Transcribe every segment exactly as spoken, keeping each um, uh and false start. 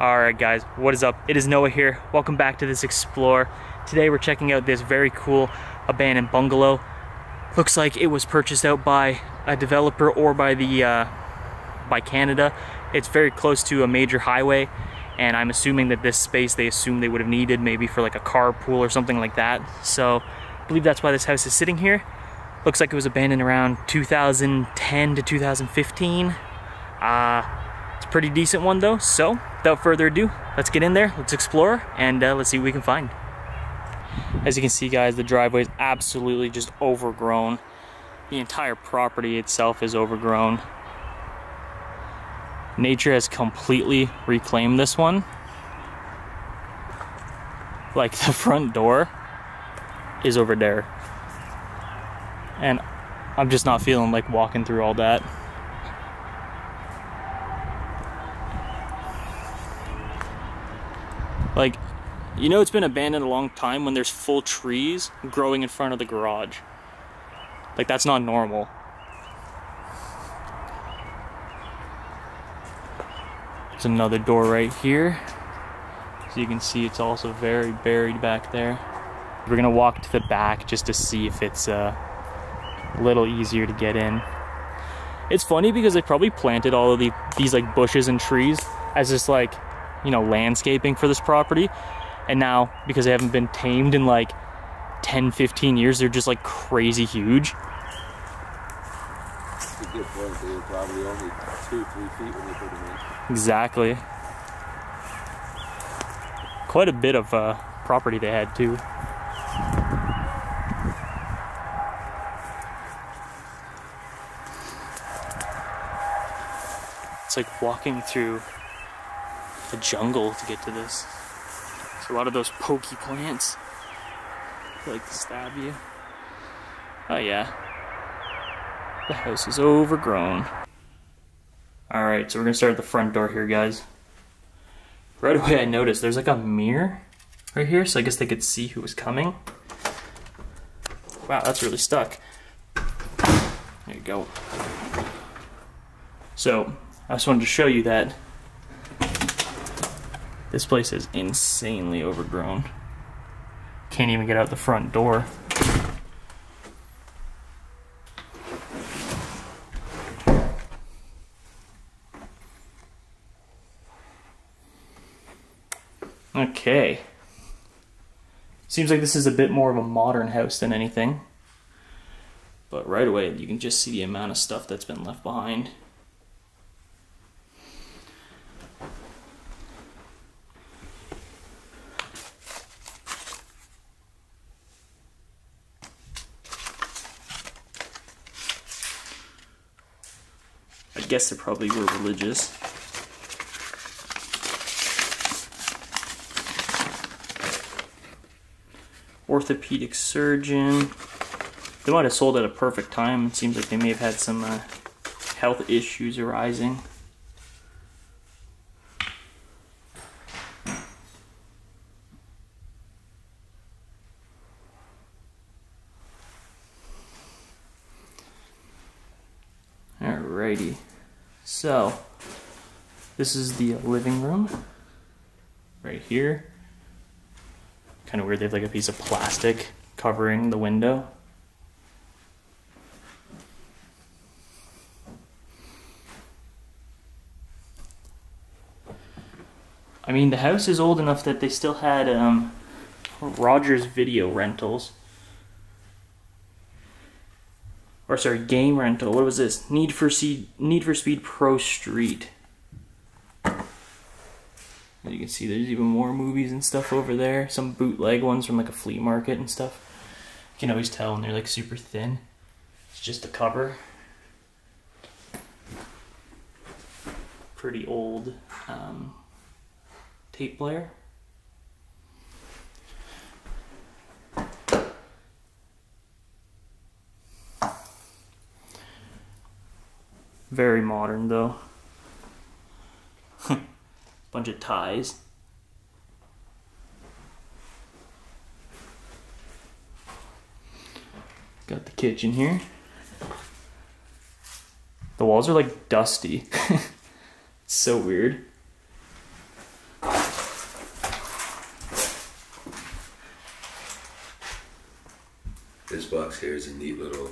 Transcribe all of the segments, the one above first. Alright guys, what is up? It is Noah here. Welcome back to this Explore. Today we're checking out this very cool abandoned bungalow. Looks like it was purchased out by a developer or by the uh, by Canada. It's very close to a major highway, and I'm assuming that this space they assumed they would have needed maybe for like a carpool or something like that. So I believe that's why this house is sitting here. Looks like it was abandoned around two thousand ten to two thousand fifteen. Uh, It's a pretty decent one though, so without further ado, let's get in there, let's explore, and uh, let's see what we can find. As you can see guys, the driveway is absolutely just overgrown. The entire property itself is overgrown. Nature has completely reclaimed this one. Like the front door is over there. And I'm just not feeling like walking through all that. Like, you know it's been abandoned a long time when there's full trees growing in front of the garage. Like, that's not normal. There's another door right here. So you can see it's also very buried back there. We're gonna walk to the back just to see if it's uh, a little easier to get in. It's funny because they probably planted all of the, these like bushes and trees as just like, you know, landscaping for this property, and now because they haven't been tamed in like ten fifteen years, they're just like crazy huge. That's a good point. They were probably only two, three feet when they put them in. Exactly. Quite a bit of uh, property they had too. It's like walking through the jungle to get to this. There's a lot of those pokey plants that like to stab you. Oh yeah, the house is overgrown. Alright, so we're gonna start at the front door here guys. Right away I noticed there's like a mirror right here, so I guess they could see who was coming. Wow, that's really stuck. There you go. So I just wanted to show you that this place is insanely overgrown. Can't even get out the front door. Okay. Seems like this is a bit more of a modern house than anything. But right away, you can just see the amount of stuff that's been left behind. I guess they probably were religious. Orthopedic surgeon. They might have sold at a perfect time. It seems like they may have had some uh, health issues arising. Alrighty. So, this is the living room, right here. Kind of weird, they have like a piece of plastic covering the window. I mean, the house is old enough that they still had um, Roger's video rentals. Or sorry, game rental. What was this? Need for Speed, Need for Speed Pro Street. As you can see, there's even more movies and stuff over there. Some bootleg ones from like a flea market and stuff. You can always tell when they're like super thin. It's just a cover. Pretty old um, tape player. Very modern though. Bunch of ties. Got the kitchen here. The walls are like dusty. It's so weird. box here is a neat little...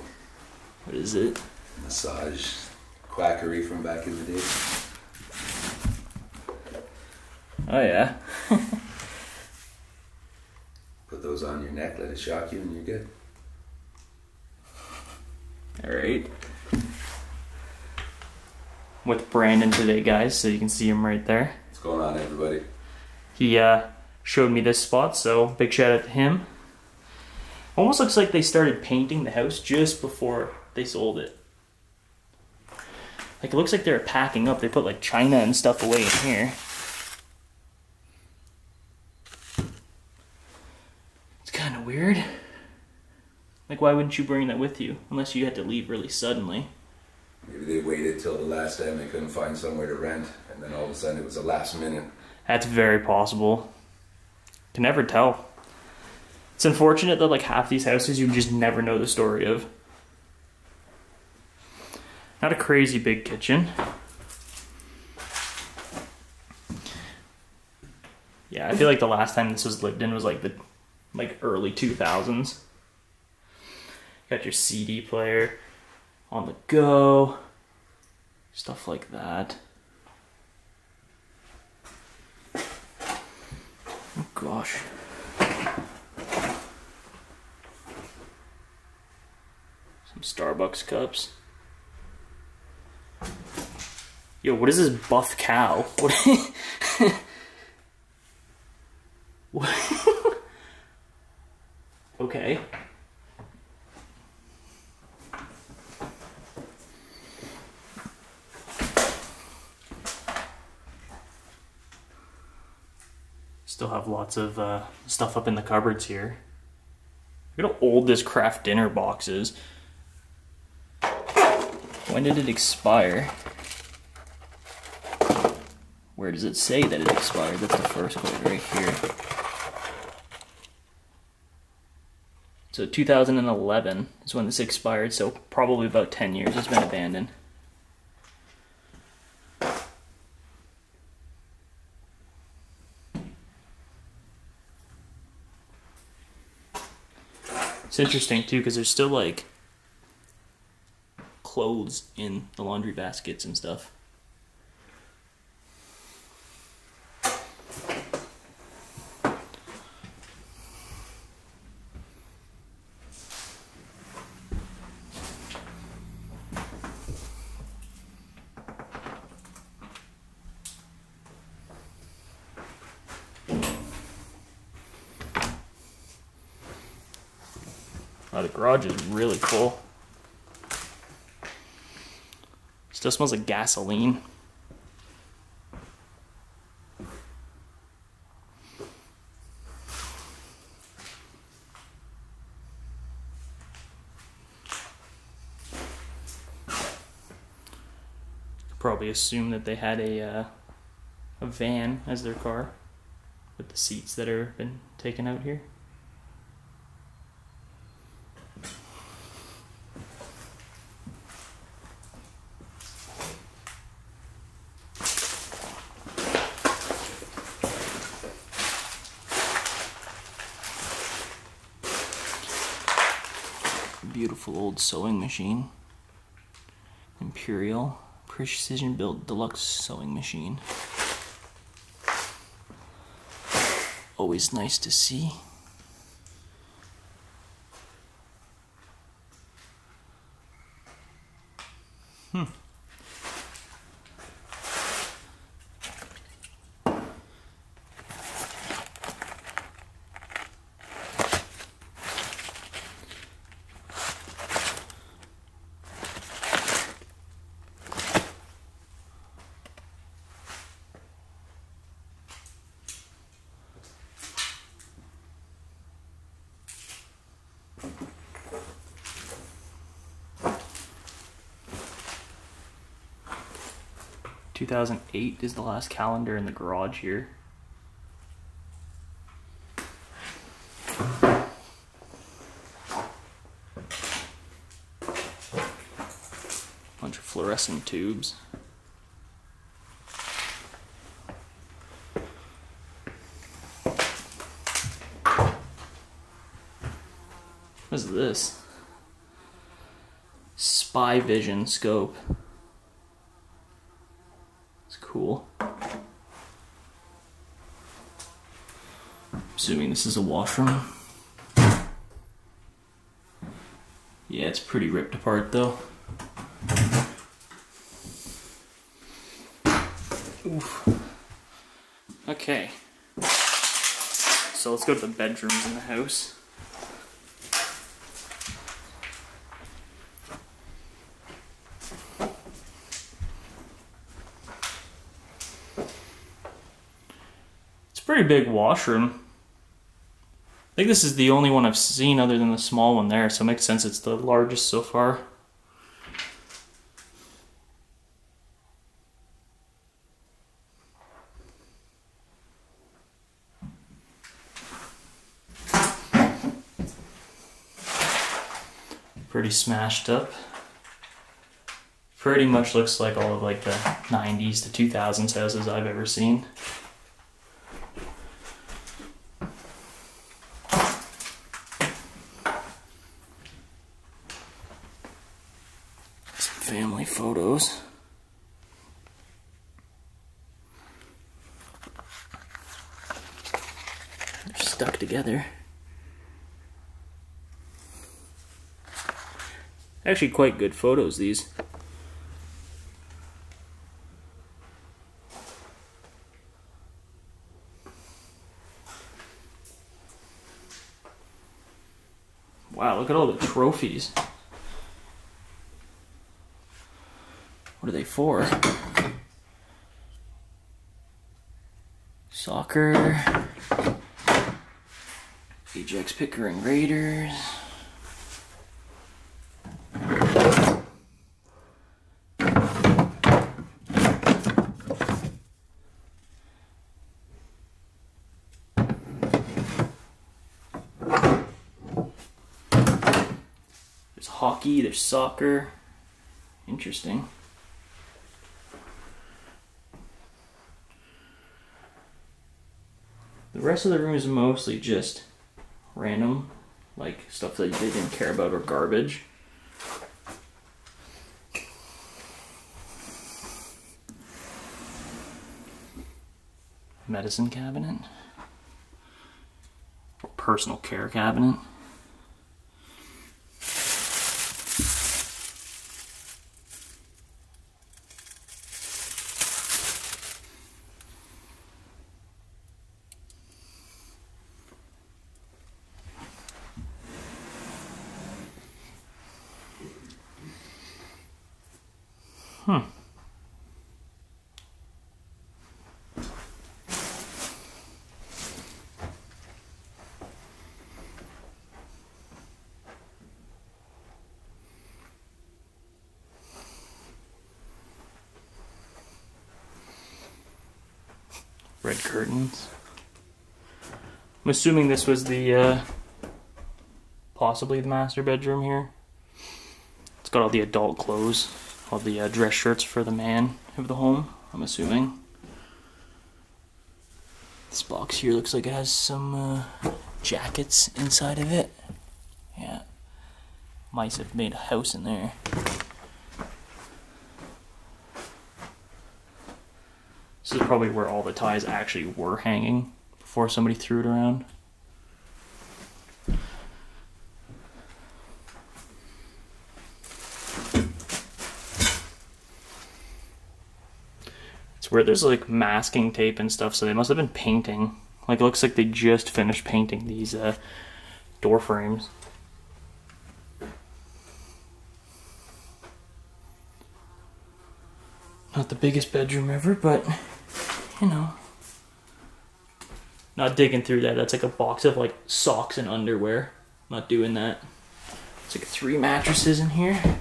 What is it? Massage quackery from back in the day. Oh yeah. Put those on your neck, let it shock you, and you're good. Alright. With Brandon today, guys, so you can see him right there. What's going on, everybody? He uh, showed me this spot, so big shout out to him. Almost looks like they started painting the house just before they sold it. Like, it looks like they're packing up. They put like china and stuff away in here. It's kind of weird. Like, why wouldn't you bring that with you? Unless you had to leave really suddenly. Maybe they waited till the last time they couldn't find somewhere to rent, and then all of a sudden it was the last minute. That's very possible. Can never tell. It's unfortunate that like half these houses you just never know the story of. Not a crazy big kitchen. Yeah, I feel like the last time this was lived in was like the like early two thousands. Got your C D player. On the go, stuff like that. Oh gosh. Some Starbucks cups. Yo, what is this buff cow? What? What? Okay. Still have lots of uh, stuff up in the cupboards here. Look at how old this Kraft dinner box is. When did it expire? Where does it say that it expired? That's the first quote right here. So two thousand eleven is when this expired, so probably about ten years it's been abandoned. It's interesting too because there's still like clothes in the laundry baskets and stuff. Oh, the garage is really full. Still smells like gasoline. Probably assume that they had a uh, a van as their car with the seats that are been taken out here. Beautiful old sewing machine. Imperial precision built deluxe sewing machine. Always nice to see. Hmm. two thousand eight is the last calendar in the garage here. Bunch of fluorescent tubes. What is this? spy vision scope. It's cool. Assuming this is a washroom. Yeah, it's pretty ripped apart though. Oof. Okay. So let's go to the bedrooms in the house. It's a pretty big washroom. I think this is the only one I've seen other than the small one there, so it makes sense it's the largest so far. Pretty smashed up. Pretty much looks like all of like the nineties to two thousands houses I've ever seen. Family photos. They're stuck together. Actually quite good photos, these. Wow, look at all the trophies. What are they for? Soccer. Ajax Pickering Raiders. There's hockey, there's soccer. Interesting. The rest of the room is mostly just random, like stuff that they didn't care about or garbage. Medicine cabinet. Or personal care cabinet. Hmm. Red curtains. I'm assuming this was the, uh, possibly the master bedroom here. It's got all the adult clothes. All the uh, dress shirts for the man of the home, I'm assuming. This box here looks like it has some uh, jackets inside of it. Yeah. Mice have made a house in there. This is probably where all the ties actually were hanging before somebody threw it around. Where there's like masking tape and stuff, so they must have been painting. Like it looks like they just finished painting these uh, door frames. Not the biggest bedroom ever, but you know. Not digging through that. That's like a box of like socks and underwear. Not doing that. It's like three mattresses in here.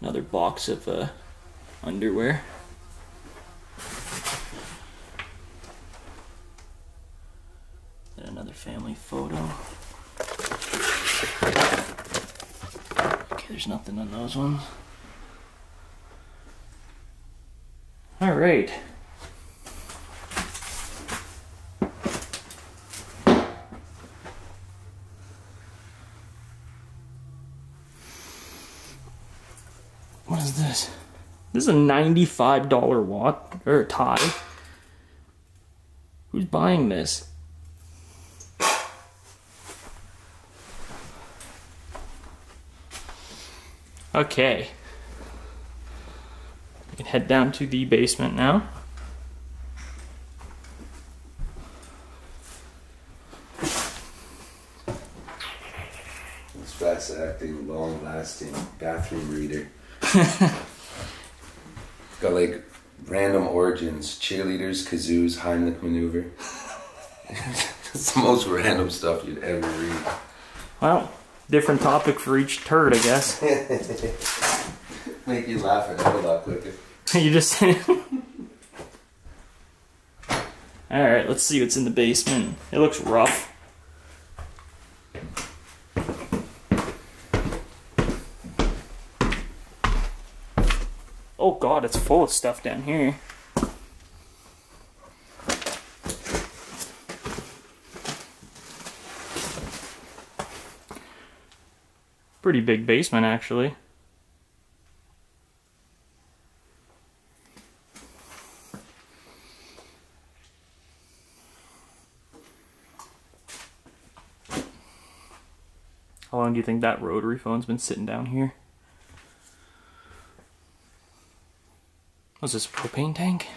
Another box of uh, underwear. And another family photo. Okay, there's nothing on those ones. All right. This is a ninety-five dollar watt or tie. Who's buying this? Okay. We can head down to the basement now. It's fast-acting, long-lasting bathroom reader. It's got like random origins, cheerleaders, kazoos, Heimlich maneuver. It's the most random stuff you'd ever read. Well, different topic for each turd, I guess. Make you laugh at it a lot quicker. You just... Alright, let's see what's in the basement. It looks rough. Oh god, it's full of stuff down here. Pretty big basement, actually. How long do you think that rotary phone's been sitting down here? What's this, a propane tank?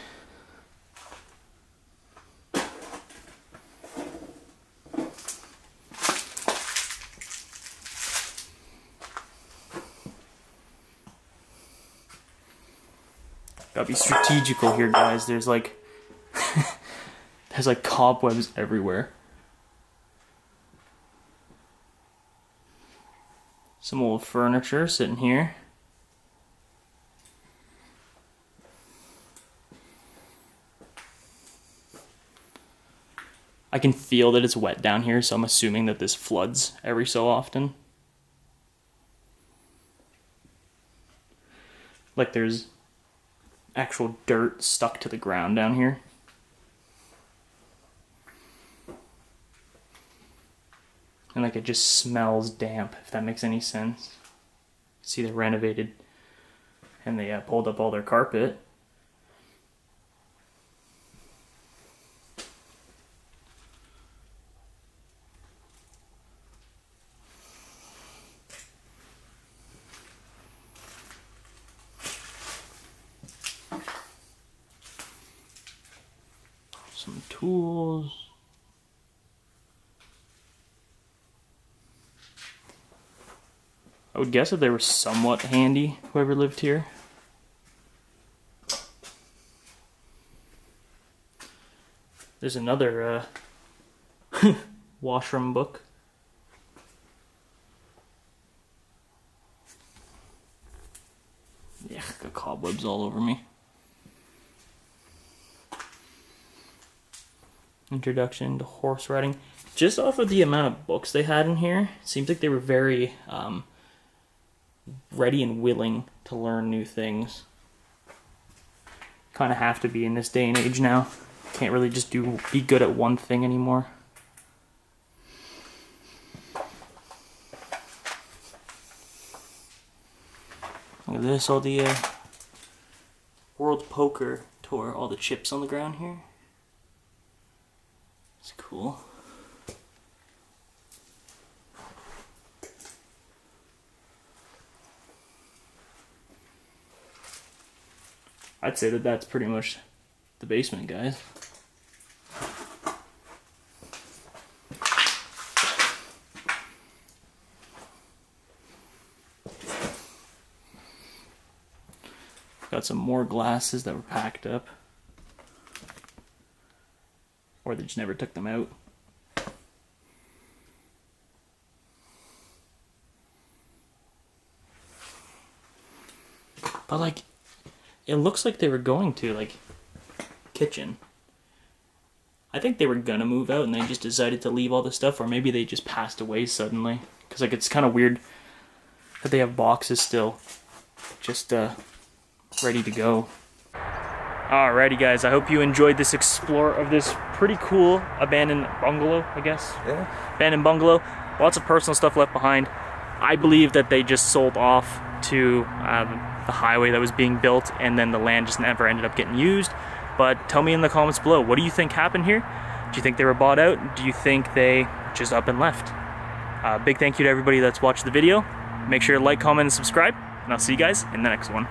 Gotta be strategical here, guys. There's like... there's like cobwebs everywhere. Some old furniture sitting here. I can feel that it's wet down here, so I'm assuming that this floods every so often. Like there's actual dirt stuck to the ground down here. And like it just smells damp, if that makes any sense. See, they renovated and they uh, pulled up all their carpet. Some tools. I would guess if they were somewhat handy, whoever lived here. There's another uh, washroom book. Yeah, got cobwebs all over me. Introduction to horse riding. Just off of the amount of books they had in here, it seems like they were very um, ready and willing to learn new things. Kind of have to be in this day and age now. Can't really just do be good at one thing anymore. Look at this, all the uh, World Poker Tour, all the chips on the ground here. It's cool. I'd say that that's pretty much the basement, guys. Got some more glasses that were packed up. Or they just never took them out. But like, it looks like they were going to, like, kitchen. I think they were gonna move out and they just decided to leave all the stuff, or maybe they just passed away suddenly. Because like, it's kind of weird that they have boxes still just uh, ready to go. Alrighty guys, I hope you enjoyed this explore of this pretty cool abandoned bungalow, I guess. Yeah. Abandoned bungalow. Lots of personal stuff left behind. I believe that they just sold off to um, the highway that was being built, and then the land just never ended up getting used. But tell me in the comments below, what do you think happened here? Do you think they were bought out? Do you think they just up and left? Uh, big thank you to everybody that's watched the video. Make sure to like, comment, and subscribe, and I'll see you guys in the next one.